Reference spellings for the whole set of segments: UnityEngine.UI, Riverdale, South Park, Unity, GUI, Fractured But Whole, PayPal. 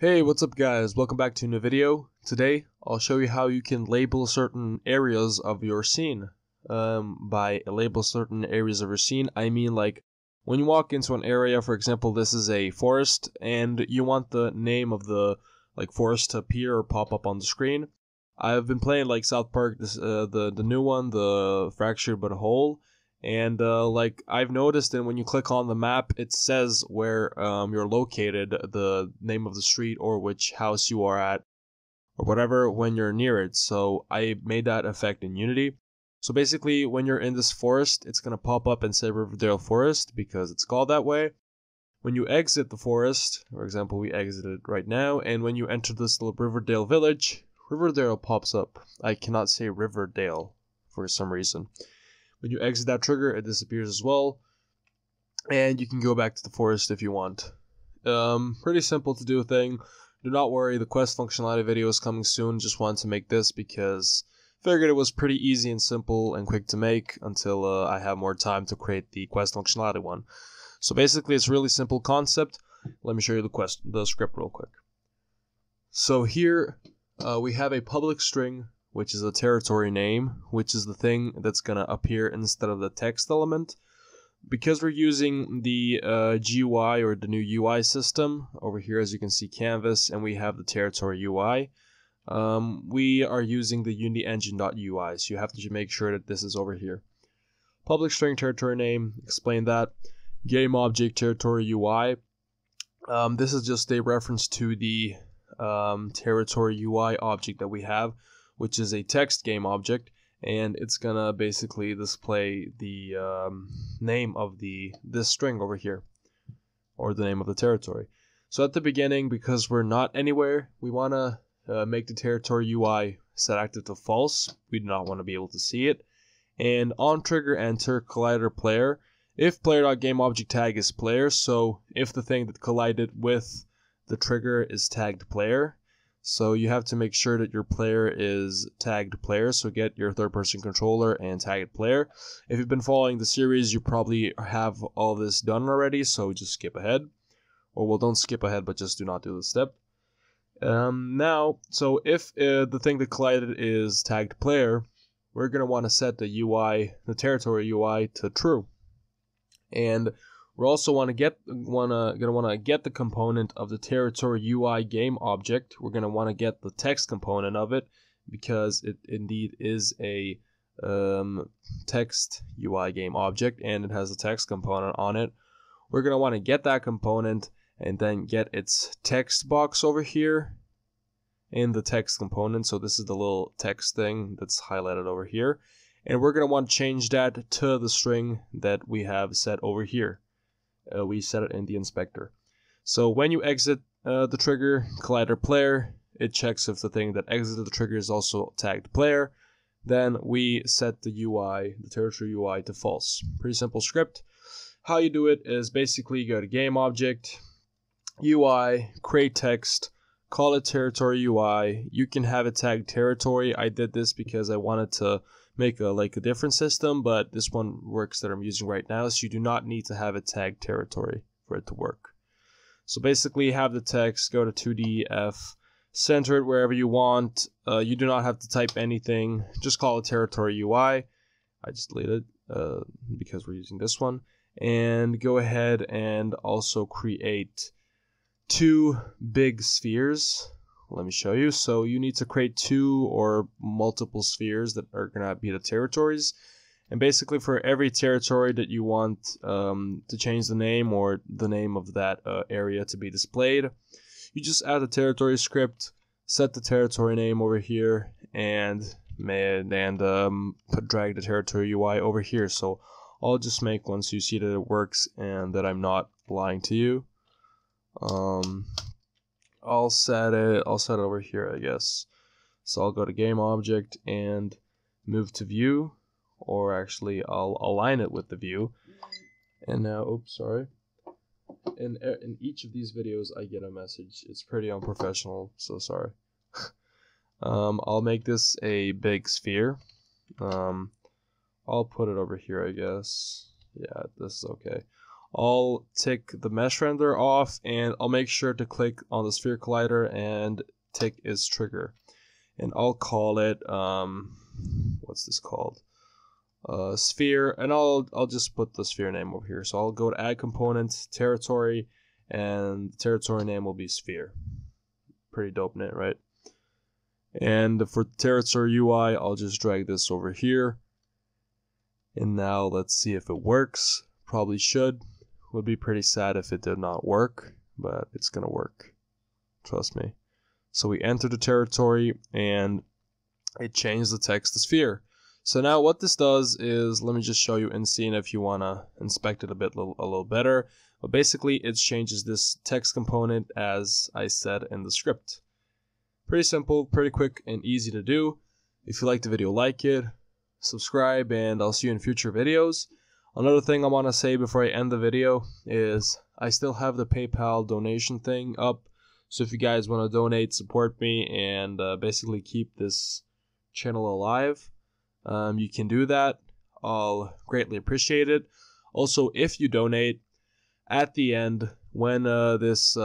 Hey, what's up guys, welcome back to a new video. Today I'll show you how you can label certain areas of your scene. By label certain areas of your scene, I mean like when you walk into an area, for example this is a forest, and you want the name of the forest to appear or pop up on the screen. I've been playing like South Park, this the new one, the Fractured But Whole, and like I've noticed that when you click on the map it says where you're located, the name of the street or which house you are at or whatever when you're near it. So I made that effect in Unity. So basically when you're in this forest it's going to pop up and say Riverdale Forest because it's called that way. When you exit the forest, for example we exited right now, and when you enter this little Riverdale village, Riverdale pops up. I cannot say Riverdale for some reason. When you exit that trigger, it disappears as well, and you can go back to the forest if you want. Pretty simple to do thing. Do not worry, the quest functionality video is coming soon. Just wanted to make this because I figured it was pretty easy and simple and quick to make until I have more time to create the quest functionality one. So basically, it's a really simple concept. Let me show you the script real quick. So here we have a public string, which is a territory name, which is the thing that's going to appear instead of the text element. Because we're using the GUI or the new UI system, over here as you can see Canvas, and we have the territory UI, we are using the UnityEngine.UI, so you have to make sure that this is over here. Public string territory name, explain that. Game object territory UI. This is just a reference to the territory UI object that we have, which is a text game object, and it's gonna basically display the name of this string over here, or the name of the territory. So at the beginning, because we're not anywhere, we wanna make the territory UI set active to false. We do not want to be able to see it. And on trigger enter collider player, if player.gameObject tag is player, so if the thing that collided with the trigger is tagged player, so you have to make sure that your player is tagged player, so get your third-person controller and tag it player. If you've been following the series, you probably have all this done already, so just skip ahead. Or, well, don't skip ahead, but just do not do this step. Now, so if the thing that collided is tagged player, we're going to want to set the UI, the territory UI, to true. And we're also gonna want to get the component of the territory UI game object. We're gonna want to get the text component of it because it indeed is a text UI game object and it has a text component on it. We're gonna want to get that component and then get its text box over here in the text component. So this is the little text thing that's highlighted over here, and we're gonna want to change that to the string that we have set over here. We set it in the inspector. So when you exit the trigger, collider player, it checks if the thing that exited the trigger is also tagged player. Then we set the UI, the territory UI, to false. Pretty simple script. How you do it is basically you go to game object, UI, create text, call it territory UI. You can have it tagged territory. I did this because I wanted to make a different system, but this one works that I'm using right now, so you do not need to have a tag territory for it to work. So basically have the text, go to 2DF, center it wherever you want. You do not have to type anything, just call it territory UI. I just deleted it because we're using this one. And go ahead and also create two big spheres. Let me show you. So you need to create two or multiple spheres that are going to be the territories. And basically for every territory that you want to change the name or the name of that area to be displayed, you just add the territory script, set the territory name over here, and drag the territory UI over here. So I'll just make one so you see that it works and that I'm not lying to you. I'll set it over here, I guess. So I'll go to game object and move to view, or actually I'll align it with the view. And now, oops, sorry. In each of these videos I get a message. It's pretty unprofessional, so sorry. I'll make this a big sphere. I'll put it over here, I guess. Yeah, this is okay. I'll take the mesh render off, and I'll make sure to click on the sphere collider and take its trigger. And I'll call it, what's this called? Sphere, and I'll just put the sphere name over here. So I'll go to add component, territory, and the territory name will be sphere. Pretty dope, right? And for territory UI, I'll just drag this over here. And now let's see if it works. Probably should. Would be pretty sad if it did not work, but it's gonna work. Trust me. So we enter the territory and it changed the text to sphere. So now what this does is, let me just show you in scene if you wanna inspect it a little better. But basically it changes this text component as I said in the script. Pretty simple, pretty quick and easy to do. If you liked the video, like it, subscribe, and I'll see you in future videos. Another thing I want to say before I end the video is I still have the PayPal donation thing up. So if you guys want to donate, support me, and basically keep this channel alive, you can do that. I'll greatly appreciate it. Also, if you donate, at the end, when this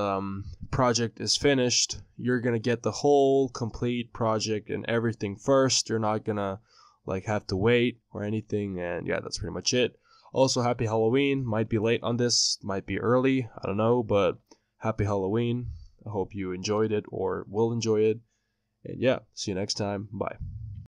project is finished, you're going to get the whole complete project and everything first. You're not going to like have to wait or anything, and yeah, that's pretty much it. Also, happy Halloween. Might be late on this, might be early, I don't know, but happy Halloween. I hope you enjoyed it or will enjoy it. And yeah, see you next time. Bye.